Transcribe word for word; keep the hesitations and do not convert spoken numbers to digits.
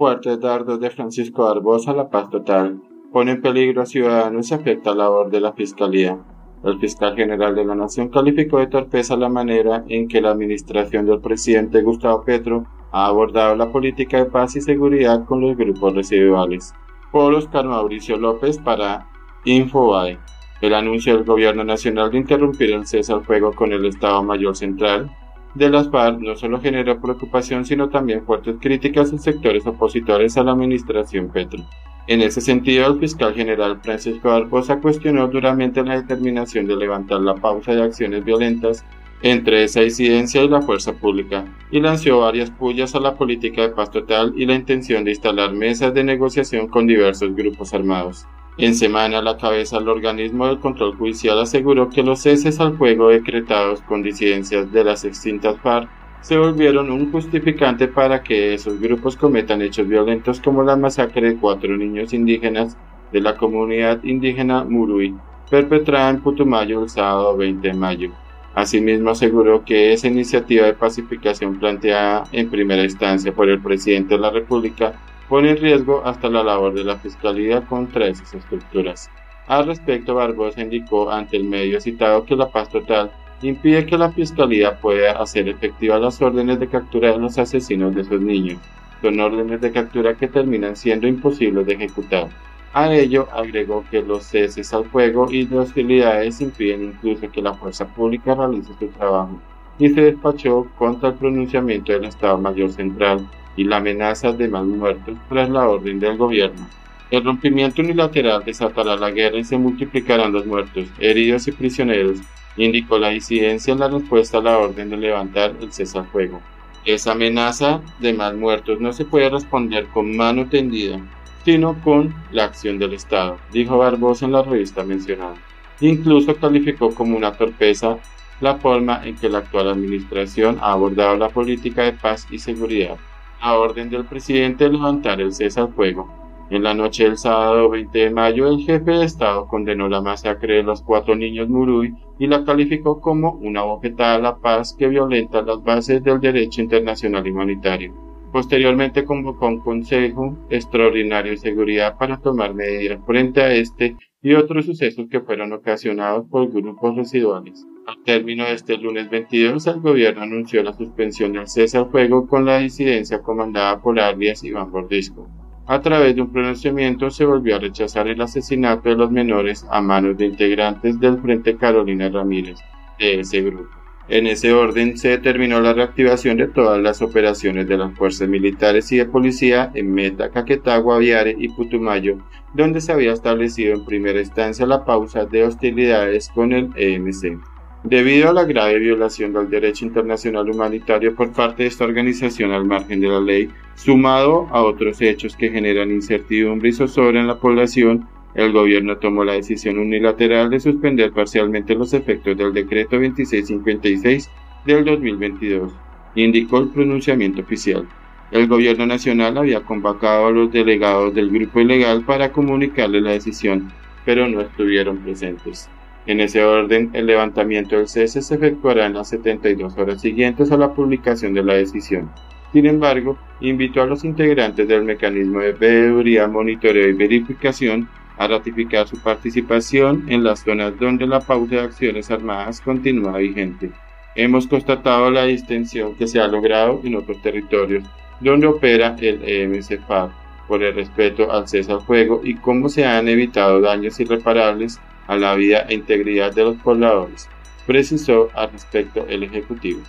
Fuertes dardos de Francisco Barbosa a la paz total. Pone en peligro a ciudadanos y afecta la labor de la Fiscalía. El fiscal general de la Nación calificó de torpeza la manera en que la administración del presidente Gustavo Petro ha abordado la política de paz y seguridad con los grupos residuales. Por Oscar Mauricio López para Infobae. El anuncio del Gobierno Nacional de interrumpir el cese al fuego con el Estado Mayor Central de las FARC no solo generó preocupación, sino también fuertes críticas en sectores opositores a la administración Petro. En ese sentido, el fiscal general Francisco Barbosa cuestionó duramente la determinación de levantar la pausa de acciones violentas entre esa incidencia y la fuerza pública, y lanzó varias pullas a la política de paz total y la intención de instalar mesas de negociación con diversos grupos armados. En semana, la cabeza del organismo del control judicial aseguró que los ceses al fuego decretados con disidencias de las extintas FARC se volvieron un justificante para que esos grupos cometan hechos violentos como la masacre de cuatro niños indígenas de la comunidad indígena Murui, perpetrada en Putumayo el sábado veinte de mayo. Asimismo, aseguró que esa iniciativa de pacificación planteada en primera instancia por el presidente de la República pone en riesgo hasta la labor de la Fiscalía contra esas estructuras. Al respecto, Barbosa indicó ante el medio citado que la paz total impide que la Fiscalía pueda hacer efectivas las órdenes de captura de los asesinos de esos niños. Son órdenes de captura que terminan siendo imposibles de ejecutar. A ello agregó que los ceses al fuego y las hostilidades impiden incluso que la fuerza pública realice su trabajo, y se despachó contra el pronunciamiento del Estado Mayor Central y la amenaza de más muertos tras la orden del gobierno. El rompimiento unilateral desatará la guerra y se multiplicarán los muertos, heridos y prisioneros, indicó la disidencia en la respuesta a la orden de levantar el cese al fuego. Esa amenaza de más muertos no se puede responder con mano tendida, sino con la acción del Estado, dijo Barbosa en la revista mencionada. Incluso calificó como una torpeza la forma en que la actual administración ha abordado la política de paz y seguridad, a orden del presidente de levantar el cese al fuego. En la noche del sábado veinte de mayo, el jefe de Estado condenó la masacre de los cuatro niños Murui y la calificó como una bofetada a la paz que violenta las bases del derecho internacional humanitario. Posteriormente convocó un Consejo Extraordinario de Seguridad para tomar medidas frente a este y otros sucesos que fueron ocasionados por grupos residuales. Al término de este lunes veintidós, el gobierno anunció la suspensión del cese al fuego con la disidencia comandada por alias Iván Bordisco. A través de un pronunciamiento se volvió a rechazar el asesinato de los menores a manos de integrantes del Frente Carolina Ramírez, de ese grupo. En ese orden se determinó la reactivación de todas las operaciones de las fuerzas militares y de policía en Meta, Caquetá, Guaviare y Putumayo, donde se había establecido en primera instancia la pausa de hostilidades con el E M C. Debido a la grave violación del derecho internacional humanitario por parte de esta organización al margen de la ley, sumado a otros hechos que generan incertidumbre y zozobra en la población, el gobierno tomó la decisión unilateral de suspender parcialmente los efectos del Decreto veintiséis cincuenta y seis del dos mil veintidós, indicó el pronunciamiento oficial. El gobierno nacional había convocado a los delegados del grupo ilegal para comunicarle la decisión, pero no estuvieron presentes. En ese orden, el levantamiento del cese se efectuará en las setenta y dos horas siguientes a la publicación de la decisión. Sin embargo, invitó a los integrantes del mecanismo de veeduría, monitoreo y verificación a ratificar su participación en las zonas donde la pausa de acciones armadas continúa vigente. Hemos constatado la distensión que se ha logrado en otros territorios donde opera el E M C FARC por el respeto al cese al fuego y cómo se han evitado daños irreparables a la vida e integridad de los pobladores, precisó al respecto el Ejecutivo.